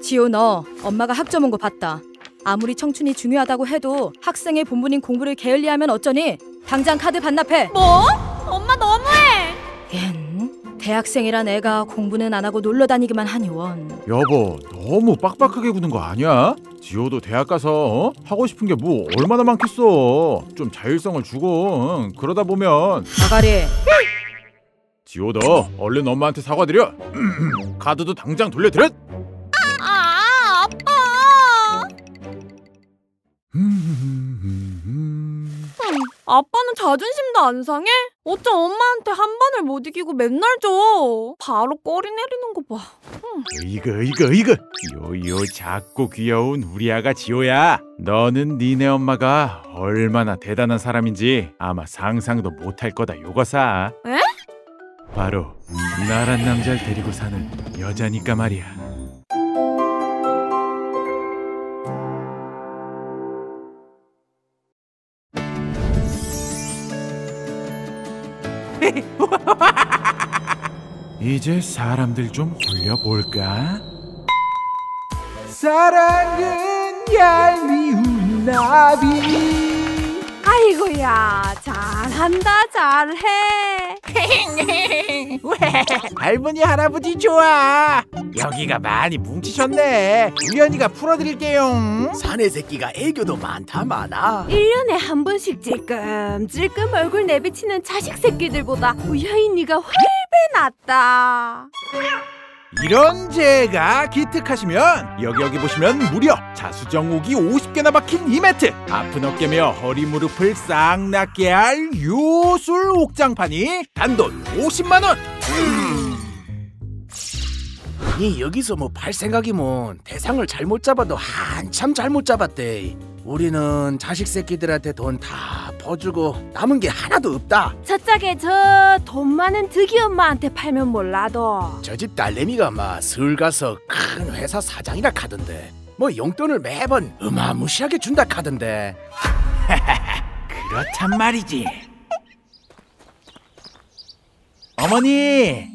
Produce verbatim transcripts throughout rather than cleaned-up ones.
지호, 너 엄마가 학점 온 거 봤다. 아무리 청춘이 중요하다고 해도 학생의 본분인 공부를 게을리하면 어쩌니? 당장 카드 반납해. 뭐? 엄마 너무해. 얜? 대학생이란 애가 공부는 안 하고 놀러 다니기만 하니 원. 여보, 너무 빡빡하게 구는 거 아니야? 지호도 대학 가서 어? 하고 싶은 게 뭐 얼마나 많겠어. 좀 자율성을 주고. 응. 그러다 보면 아가리. 지호, 너 얼른 엄마한테 사과드려. 카드도 당장 돌려드려. 아빠는 자존심도 안 상해? 어쩜 엄마한테 한 번을 못 이기고 맨날 져. 바로 꼬리 내리는 거 봐. 응. 이거 이거 이거 요요 작고 귀여운 우리 아가 지호야. 너는 니네 엄마가 얼마나 대단한 사람인지 아마 상상도 못할 거다 요거사. 에? 바로 나란 남자를 데리고 사는 여자니까 말이야. 이제 사람들 좀 홀려볼까? 사랑은 얄미운 나비. 아이고야, 잘한다 잘해. 왜? 할머니 할아버지 좋아. 여기가 많이 뭉치셨네. 우연이가 풀어드릴게요. 사내 새끼가 애교도 많다 많아. 일 년에 한 번씩 찔끔찔끔 얼굴 내비치는 자식 새끼들보다 우연이가 훨씬 낫다. 이런 제가 기특하시면 여기 여기 보시면 무려 자수정옥이 오십 개나 박힌 이 매트, 아픈 어깨며 허리 무릎을 싹 낫게 할 요술 옥장판이 단돈 오십만 원. 음. 이 여기서 뭐 팔 생각이 뭔. 대상을 잘못 잡아도 한참 잘못 잡았대. 우리는 자식 새끼들한테 돈 다 퍼주고 남은 게 하나도 없다. 저짝에 저 돈 많은 득이 엄마한테 팔면 몰라도 저 집 딸내미가 막 서울 가서 큰 회사 사장이라 카던데 뭐 용돈을 매번 어마무시하게 준다 카던데. 그렇단 말이지. 어머니.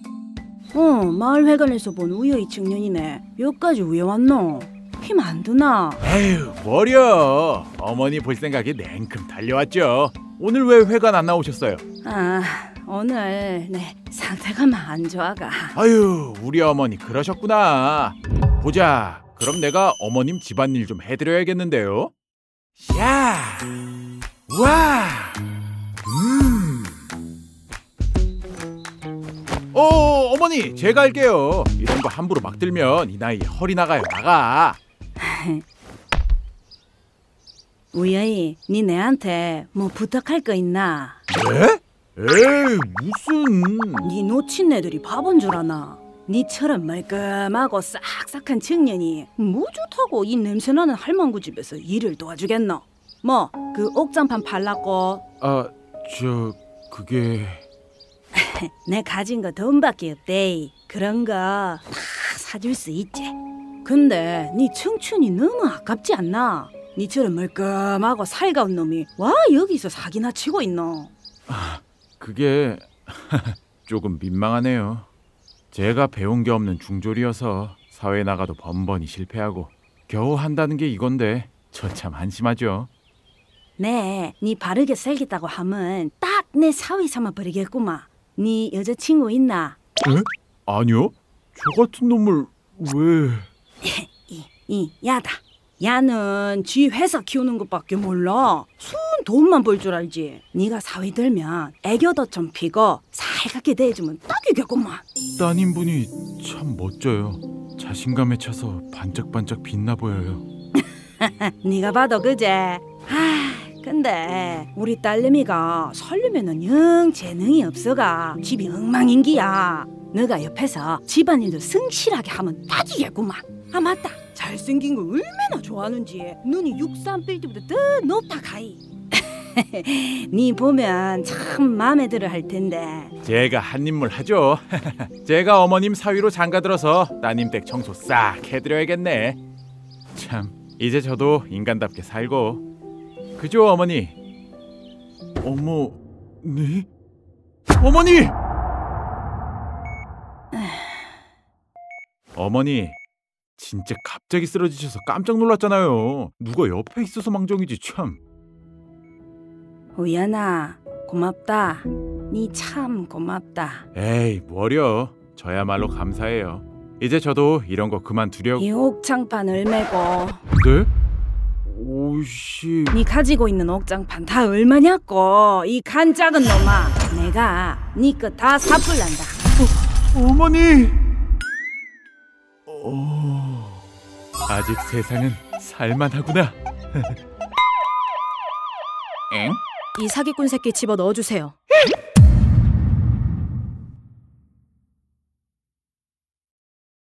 어, 마을회관에서 본 우여의 청년이네. 여기까지 왜 왔노? 힘 안 드나? 에휴, 버려. 어머니 볼 생각에 냉큼 달려왔죠. 오늘 왜 회관 안 나오셨어요? 아, 오늘 네 상태가 막 안 좋아가. 아유, 우리 어머니 그러셨구나. 보자, 그럼 내가 어머님 집안일 좀 해드려야겠는데요. 야, 와, 음. 어, 어머니 제가 할게요. 이런 거 함부로 막 들면 이 나이에 허리 나가요. 나가. 우여이, 니 내한테 뭐 부탁할 거 있나? 네? 에이, 무슨. 니 놓친애들이 바본 줄 아나? 니처럼 말끔하고 싹싹한 청년이 뭐 좋다고 이 냄새나는 할망구 집에서 일을 도와주겠노? 뭐 그 옥장판 팔라고? 아, 저 그게 내 가진 거 돈밖에 없대. 그런 거 다 사줄 수 있지. 근데 니 청춘이 너무 아깝지 않나? 니처럼 멀끔하고 살가운 놈이 와 여기서 사기나 치고 있노? 아, 그게 조금 민망하네요. 제가 배운 게 없는 중졸이어서 사회 나가도 번번이 실패하고 겨우 한다는 게 이건데 저 참 한심하죠. 네, 니 바르게 살겠다고 하면 딱 내 사위 삼아 버리겠구만. 니 여자친구 있나? 에? 아니요? 저 같은 놈을 왜... 이, 이, 야다. 야는 지 회사 키우는 것밖에 몰라. 순 돈만 벌 줄 알지. 네가 사위 들면 애교도 좀 피고 살갑게 대해주면 딱이겠구만. 따님분이 참 멋져요. 자신감에 차서 반짝반짝 빛나 보여요. 네가 봐도 그제. 아, 근데 우리 딸내미가 살림에는 영 재능이 없어가 집이 엉망인기야. 네가 옆에서 집안일도 성실하게 하면 딱이겠구만. 아, 맞다. 잘생긴 거 얼마나 좋아하는지. 눈이 육삼 빌딩보다 더 높다 가이. 니 보면 참 마음에 들어 할 텐데. 제가 한 인물 하죠. 제가 어머님 사위로 장가들어서 따님 댁 청소 싹 해드려야겠네. 참, 이제 저도 인간답게 살고. 그죠 어머니? 어머... 네? 어머니! 어머니, 진짜 갑자기 쓰러지셔서 깜짝 놀랐잖아요. 누가 옆에 있어서 망정이지 참. 우연아, 고맙다. 니 참 고맙다. 에이, 뭐려. 저야말로 감사해요. 이제 저도 이런 거 그만두려고. 이 옥장판 얼마고? 네? 오씨. 니 가지고 있는 옥장판 다 얼마냐고. 이 간짝은 놈아. 내가 니 거 다 사풀란다. 어, 어머니. 오, 아직 세상은 살만하구나. 엥? 이 사기꾼 새끼 집어 넣어주세요.